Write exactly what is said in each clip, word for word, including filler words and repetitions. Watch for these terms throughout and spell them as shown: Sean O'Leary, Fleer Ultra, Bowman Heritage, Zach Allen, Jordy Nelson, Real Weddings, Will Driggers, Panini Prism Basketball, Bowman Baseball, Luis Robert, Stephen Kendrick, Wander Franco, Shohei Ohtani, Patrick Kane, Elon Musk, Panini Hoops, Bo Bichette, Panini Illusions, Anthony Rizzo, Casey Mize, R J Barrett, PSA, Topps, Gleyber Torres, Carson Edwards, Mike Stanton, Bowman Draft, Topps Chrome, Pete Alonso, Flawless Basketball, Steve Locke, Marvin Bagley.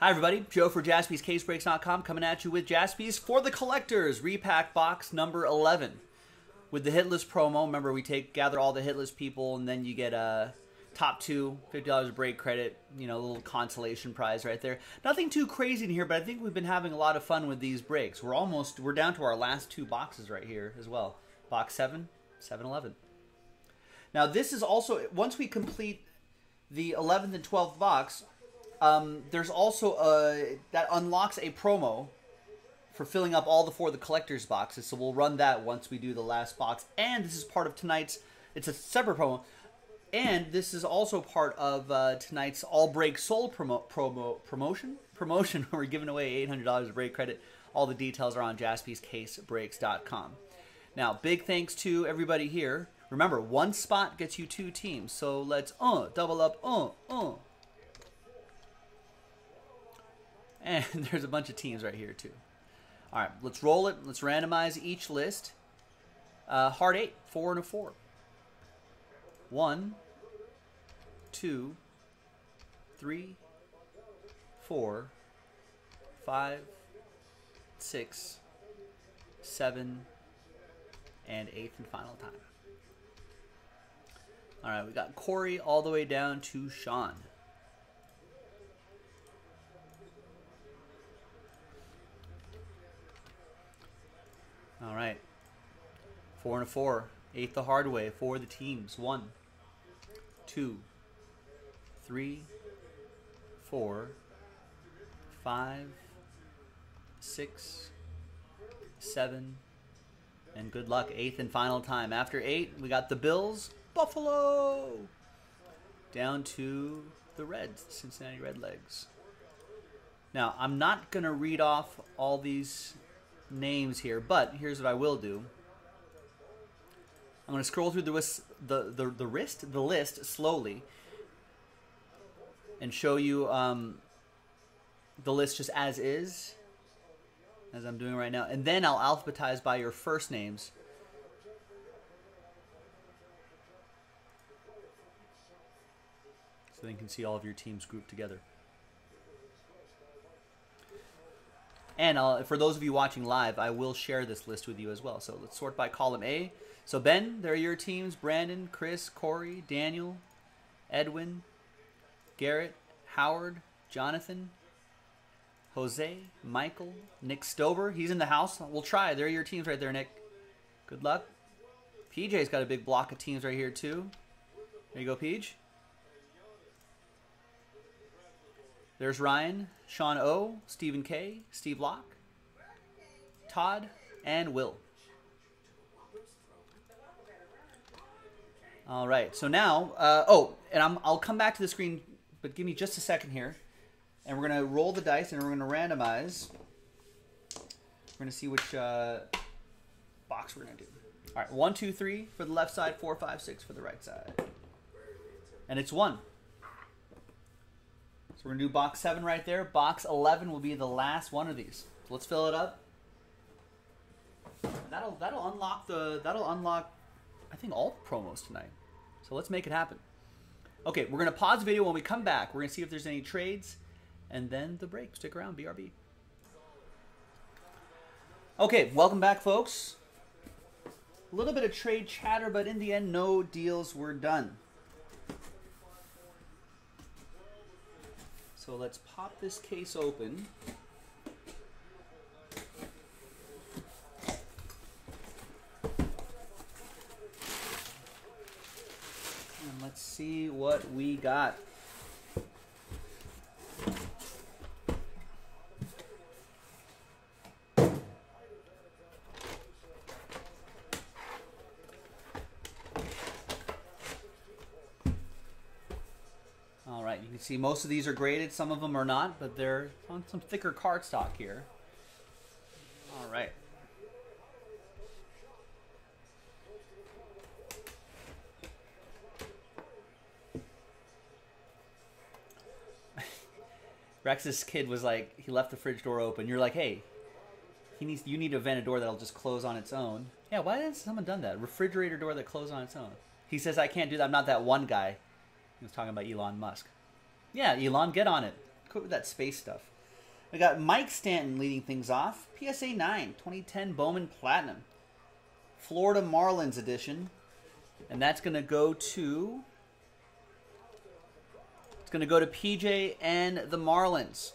Hi everybody, Joe for Jaspies Case Breaks dot com coming at you with Jaspies for the Collectors repack box number eleven. With the hit list promo, remember we take gather all the hit list people and then you get a top two, fifty dollars break credit, you know, a little consolation prize right there. Nothing too crazy in here, but I think we've been having a lot of fun with these breaks. We're almost, we're down to our last two boxes right here as well. Box seven, seven eleven. Now this is also, once we complete the eleventh and twelfth box, Um, there's also a, that unlocks a promo for filling up all the four of the collector's boxes, so we'll run that once we do the last box. And this is part of tonight's, it's a separate promo, and this is also part of uh, tonight's All Break Sold promo, promo, promotion, promotion where we're giving away eight hundred dollars of break credit. All the details are on Jaspies Case Breaks dot com. Now, big thanks to everybody here. Remember, one spot gets you two teams, so let's uh, double up, uh, uh. And there's a bunch of teams right here, too. All right, let's roll it. Let's randomize each list. Uh, hard eight, four and a four. One, two, three, four, five, six, seven, and eighth and final time. All right, we got Corey all the way down to Sean. All right, four and a four, eight the hard way for the teams. One, two, three, four, five, six, seven, and good luck, eighth and final time. After eight, we got the Bills, Buffalo, down to the Reds, Cincinnati Redlegs. Now, I'm not gonna read off all these names here, but here's what I will do. I'm going to scroll through the list, the, the, the wrist, the list slowly, and show you um, the list just as is, as I'm doing right now, and then I'll alphabetize by your first names. So then you can see all of your teams grouped together. And I'll, for those of you watching live, I will share this list with you as well. So let's sort by column A. So Ben, there are your teams. Brandon, Chris, Corey, Daniel, Edwin, Garrett, Howard, Jonathan, Jose, Michael, Nick Stover. He's in the house. We'll try. There are your teams right there, Nick. Good luck. P J's got a big block of teams right here, too. There you go, P J. There's Ryan, Sean O, Stephen K, Steve Locke, Todd, and Will. All right, so now, uh, oh, and I'm, I'll come back to the screen, but give me just a second here. And we're going to roll the dice, and we're going to randomize. We're going to see which uh, box we're going to do. All right, one, two, three for the left side, four, five, six for the right side. And it's one. We're going to do box seven right there. Box eleven will be the last one of these. So let's fill it up. That'll that'll unlock the that'll unlock I think all the promos tonight. So let's make it happen. Okay, we're going to pause the video. When we come back, we're going to see if there's any trades and then the break. Stick around, B R B. Okay, welcome back, folks. A little bit of trade chatter, but in the end no deals were done. So let's pop this case open. And let's see what we got. See, most of these are graded, some of them are not, but they're on some thicker cardstock here. All right. Rex's kid was like, he left the fridge door open. You're like, hey, he needs, you need to invent a door that'll just close on its own. Yeah, why hasn't someone done that? Refrigerator door that closes on its own. He says, I can't do that. I'm not that one guy. He was talking about Elon Musk. Yeah, Elon, get on it. Quit with that space stuff. We got Mike Stanton leading things off. P S A nine, twenty ten Bowman Platinum. Florida Marlins edition. And that's going to go to... It's going to go to P J and the Marlins.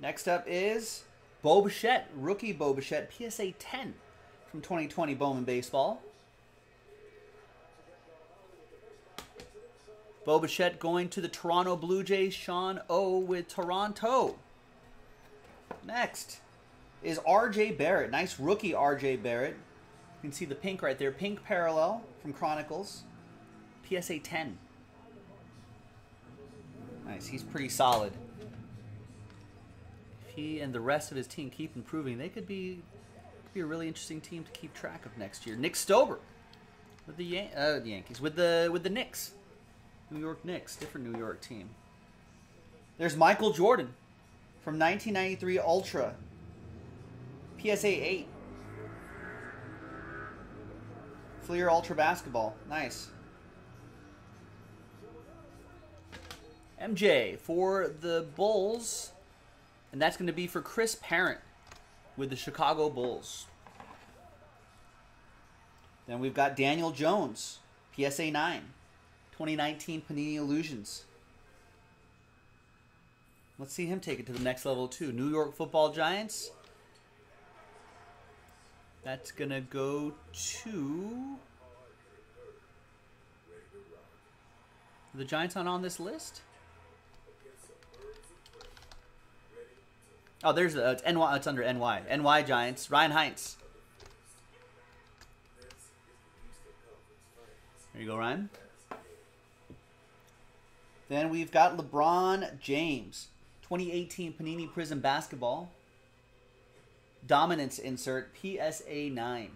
Next up is Bo Bichette, rookie Bo Bichette, P S A ten from twenty twenty Bowman Baseball. Bo Bichette going to the Toronto Blue Jays, Sean O with Toronto. Next is R J Barrett, nice rookie R J Barrett. You can see the pink right there, pink parallel from Chronicles, P S A ten. Nice, he's pretty solid. If he and the rest of his team keep improving, they could be, could be a really interesting team to keep track of next year. Nick Stober with the Yan uh, Yankees, with the, with the Knicks. New York Knicks, different New York team. There's Michael Jordan from nineteen ninety-three Ultra, P S A eight. Fleer Ultra Basketball, nice. M J for the Bulls, and that's going to be for Chris Parent with the Chicago Bulls. Then we've got Daniel Jones, P S A nine. twenty nineteen Panini Illusions. Let's see him take it to the next level too. New York Football Giants. That's gonna go to... Are the Giants not on this list? Oh, there's the, uh, it's N Y. It's under N Y. N Y Giants. Ryan Hines. There you go, Ryan. Then we've got LeBron James, twenty eighteen Panini Prism Basketball. Dominance insert, P S A nine.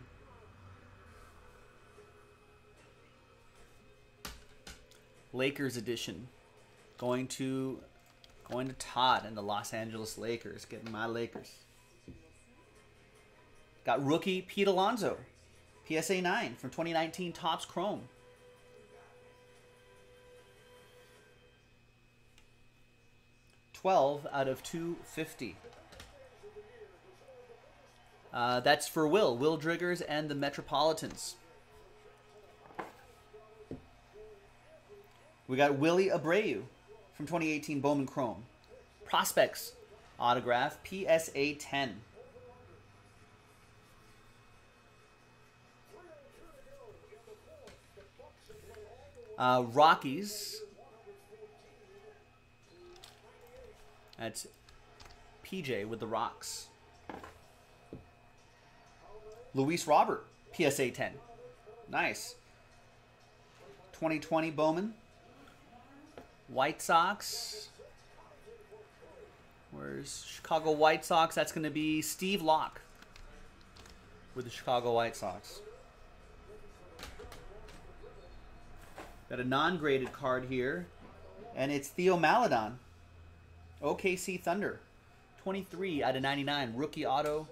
Lakers edition. Going to going to Todd and the Los Angeles Lakers, getting my Lakers. Got rookie Pete Alonso, P S A nine from twenty nineteen Topps Chrome. twelve out of two fifty. Uh, that's for Will. Will Driggers and the Metropolitans. We got Willie Abreu from twenty eighteen Bowman Chrome. Prospects autograph, P S A ten. Uh, Rockies. That's P J with the Rocks. Luis Robert, P S A ten. Nice. twenty twenty Bowman. White Sox. Where's Chicago White Sox? That's going to be Steve Locke with the Chicago White Sox. Got a non-graded card here, and it's Theo Maledon. O K C Thunder, twenty-three out of ninety-nine, rookie auto.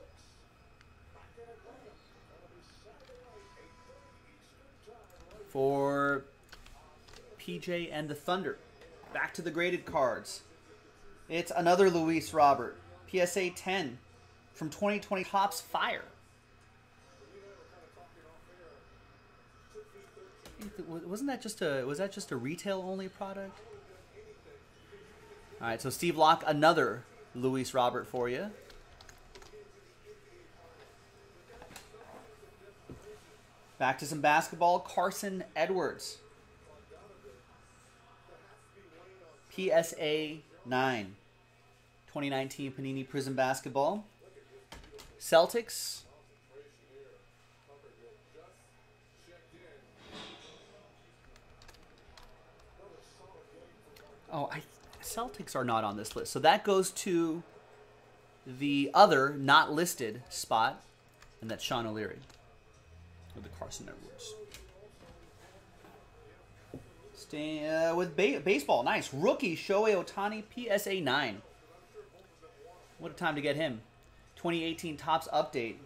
For P J and the Thunder. Back to the graded cards. It's another Luis Robert, P S A ten from twenty twenty Topps Fire. Wasn't that just a was that just a retail only product? All right, so Steve Locke, another Luis Robert for you. Back to some basketball, Carson Edwards. P S A nine. twenty nineteen Panini Prism Basketball. Celtics. Oh, I... Celtics are not on this list. So that goes to the other not listed spot, and that's Sean O'Leary with the Carson Edwards. Stay uh, with ba baseball. Nice. Rookie Shohei Ohtani, P S A nine. What a time to get him. twenty eighteen Topps update.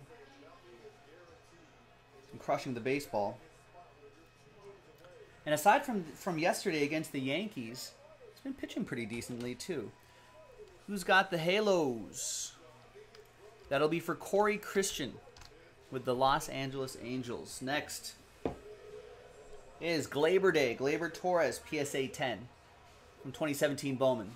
I'm crushing the baseball. And aside from from yesterday against the Yankees, he's been pitching pretty decently too. Who's got the Halos? That'll be for Corey Christian with the Los Angeles Angels. Next is Gleyber Day. Gleyber Torres, P S A ten from twenty seventeen Bowman.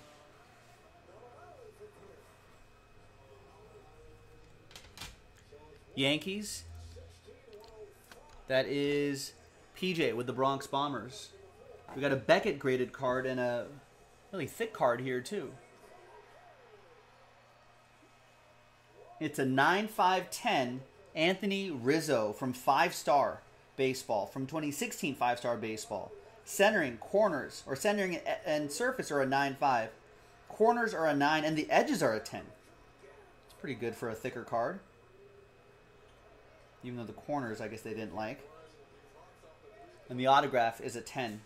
Yankees. That is P J with the Bronx Bombers. We got a Beckett graded card and a really thick card here too. It's a nine five ten Anthony Rizzo from five star baseball, from twenty sixteen five star baseball. Centering, corners, or centering and surface are a nine five. Corners are a nine and the edges are a ten. It's pretty good for a thicker card. Even though the corners, I guess they didn't like. And the autograph is a ten.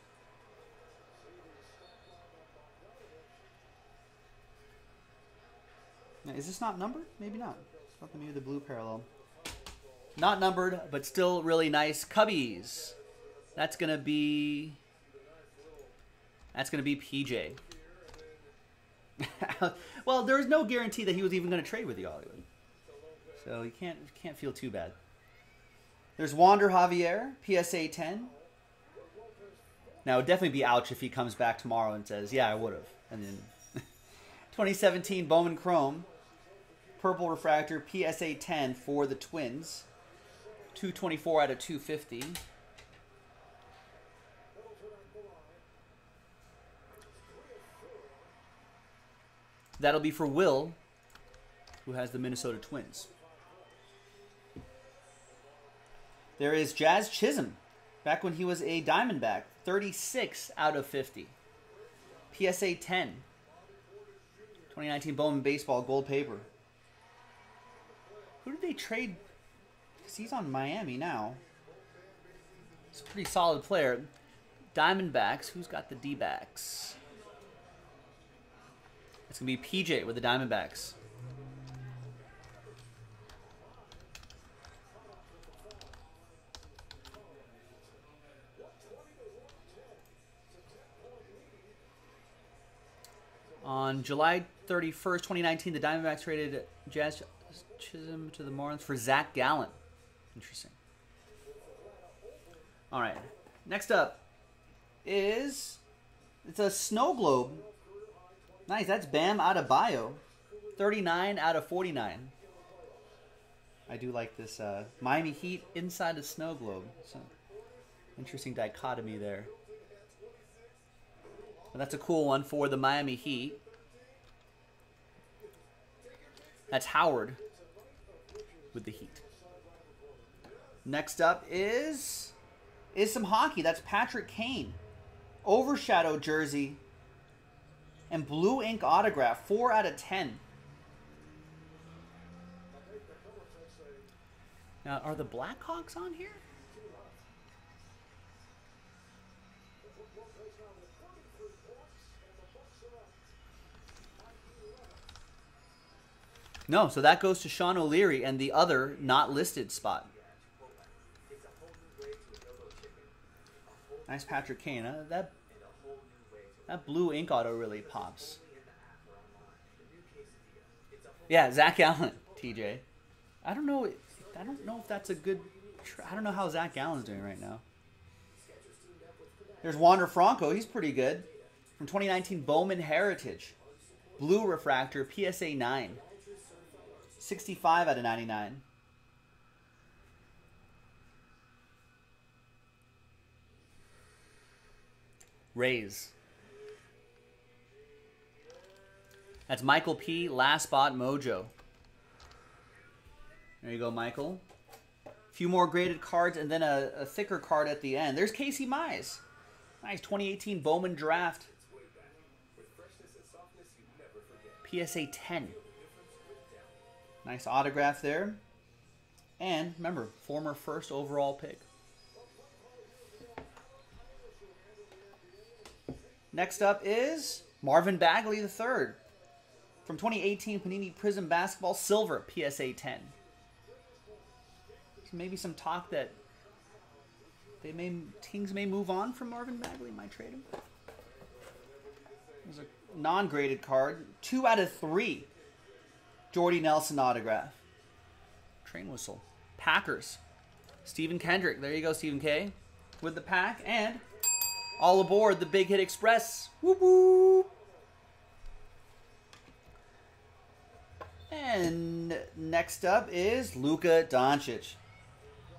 Now, is this not numbered? Maybe not. I thought maybe the blue parallel. Not numbered, but still really nice. Cubbies. That's gonna be. That's gonna be P J. Well, there was no guarantee that he was even gonna trade with the audio, so you can't you can't feel too bad. There's Wander Javier, P S A ten. Now, it would definitely be ouch if he comes back tomorrow and says, yeah, I would have. And then twenty seventeen Bowman Chrome, Purple Refractor, P S A ten for the Twins. two twenty-four out of two fifty. That'll be for Will, who has the Minnesota Twins. There is Jazz Chisholm, back when he was a Diamondback, thirty-six out of fifty. P S A ten, twenty nineteen Bowman Baseball, gold paper. Who did they trade? Because he's on Miami now. He's a pretty solid player. Diamondbacks, who's got the D-backs? It's going to be P J with the Diamondbacks. On July thirty-first, twenty nineteen, the Diamondbacks traded Jazz Chisholm to the Marlins for Zach Gallen. Interesting. All right. Next up is, it's a snow globe. Nice. That's Bam Adebayo. thirty-nine out of forty-nine. I do like this uh, Miami Heat inside a snow globe. So interesting dichotomy there. Well, that's a cool one for the Miami Heat. That's Howard with the Heat. Next up is is some hockey. That's Patrick Kane. Overshadow jersey and blue ink autograph. four out of ten. Now, are the Blackhawks on here? No, so that goes to Sean O'Leary and the other not listed spot. Nice Patrick Kane. Uh, that, that blue ink auto really pops. Yeah, Zach Allen, T J. I don't know. I don't know if that's a good. I don't know how Zach Allen's doing right now. There's Wander Franco. He's pretty good. From twenty nineteen Bowman Heritage, blue refractor, P S A nine. sixty-five out of ninety-nine. Rays. That's Michael P. Last spot mojo. There you go, Michael. A few more graded cards and then a, a thicker card at the end. There's Casey Mize. Nice. twenty eighteen Bowman Draft. P S A ten. Nice autograph there. And remember, former first overall pick. Next up is Marvin Bagley the third from twenty eighteen Panini Prism Basketball, silver, P S A ten. So maybe some talk that They may Kings may move on from Marvin Bagley. Might trade him. There's a non-graded card. Two out of three. Jordy Nelson autograph. Train whistle. Packers. Stephen Kendrick. There you go, Stephen K. With the pack. And all aboard the Big Hit Express. Whoop whoop. And next up is Luka Doncic.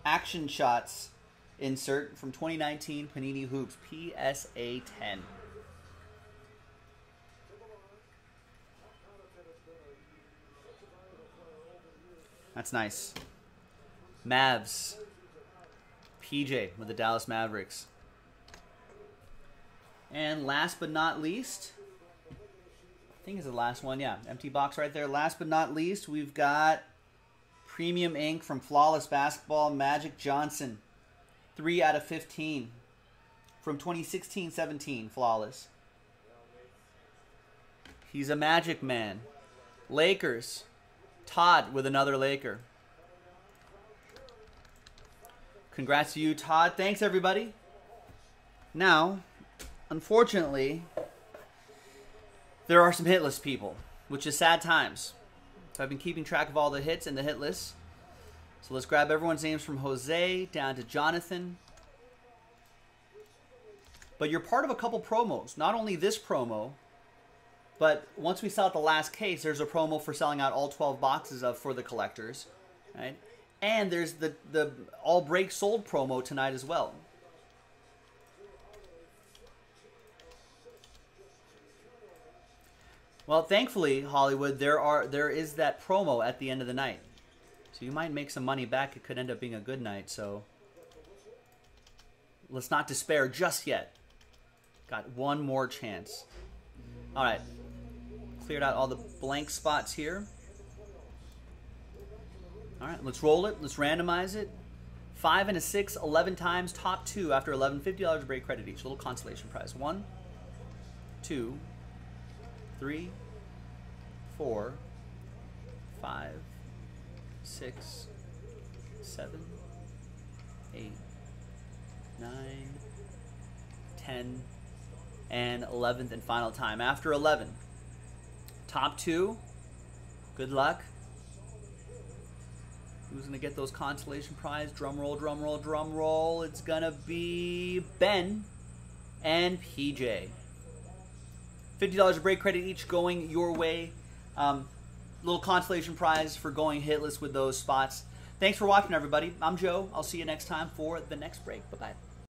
Action shots insert from twenty nineteen Panini Hoops. P S A ten. That's nice. Mavs. P J with the Dallas Mavericks. And last but not least, I think it's the last one, yeah. Empty box right there. Last but not least, we've got Premium Ink from Flawless Basketball, Magic Johnson. three out of fifteen. From twenty sixteen seventeen, Flawless. He's a Magic man. Lakers. Todd with another Laker. Congrats to you, Todd. Thanks, everybody. Now, unfortunately, there are some hit list people, which is sad times. So I've been keeping track of all the hits and the hit lists. So let's grab everyone's names from Jose down to Jonathan. But you're part of a couple promos. Not only this promo, but once we sell out the last case, there's a promo for selling out all twelve boxes of for the collectors, right? And there's the, the all break sold promo tonight as well. Well, thankfully, Hollywood, there are there is that promo at the end of the night. So you might make some money back. It could end up being a good night, so let's not despair just yet. Got one more chance. All right. Cleared out all the blank spots here. All right, let's roll it. Let's randomize it. Five and a six, eleven times, top two after eleven, fifty dollars break credit each. A little consolation prize. One, two, three, four, five, six, seven, eight, nine, ten, and eleventh and final time. After eleven, top two, good luck. Who's gonna get those consolation prize? Drum roll, drum roll, drum roll. It's gonna be Ben and P J. fifty dollars of break credit each going your way. Um, little consolation prize for going hitless with those spots. Thanks for watching, everybody. I'm Joe. I'll see you next time for the next break. Bye-bye.